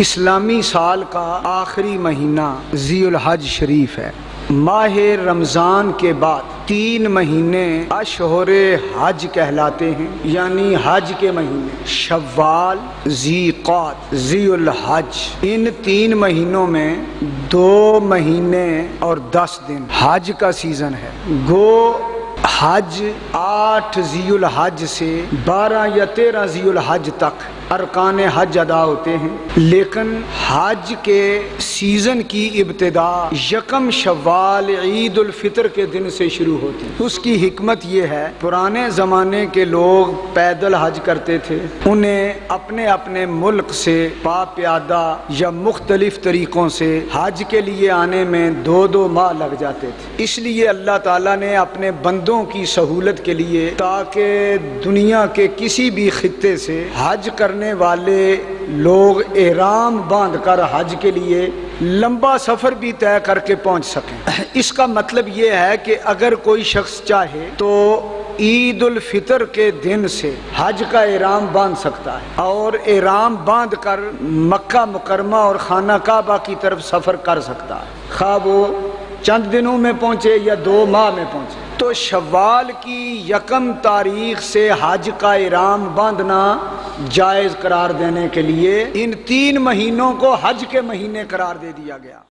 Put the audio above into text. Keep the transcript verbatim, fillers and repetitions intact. इस्लामी साल का आखिरी महीना ज़ीउल हज शरीफ है। माह रमज़ान के बाद तीन महीने अशहरे हज कहलाते हैं, यानी हज के महीने शव्वाल, ज़ीक़ाद, ज़ीउल हज। इन तीन महीनों में दो महीने और दस दिन हज का सीज़न है। गो हज आठ ज़ीउल हज से बारह या तेरह ज़ीउल हज तक अरकान हज अदा होते हैं, लेकिन हज के सीज़न की इब्तिदा यकम शव्वाल ईद उल फितर के दिन से शुरू होती है। उसकी हिकमत ये है, पुराने ज़माने के लोग पैदल हज करते थे, उन्हें अपने अपने मुल्क से पाप्यादा या मुख्तलिफ तरीक़ों से हज के लिए आने में दो दो माह लग जाते थे। इसलिए अल्लाह ताला ने अपने बंदों की सहूलत के लिए, ताकि दुनिया के किसी भी खित्ते से हज करने वाले लोग एहराम बांधकर हज के लिए लंबा सफर भी तय करके पहुंच सकें। इसका मतलब ये है कि अगर कोई शख्स चाहे तो ईद उल फितर के दिन से हज का एहराम बांध सकता है और एहराम बांधकर मक्का मुकरमा और खाना काबा की तरफ सफर कर सकता है, खा वो चंद दिनों में पहुंचे या दो माह में पहुंचे। तो शव्वाल की यकम तारीख से हज का एहराम बांधना जायज़ करार देने के लिए इन तीन महीनों को हज के महीने करार दे दिया गया।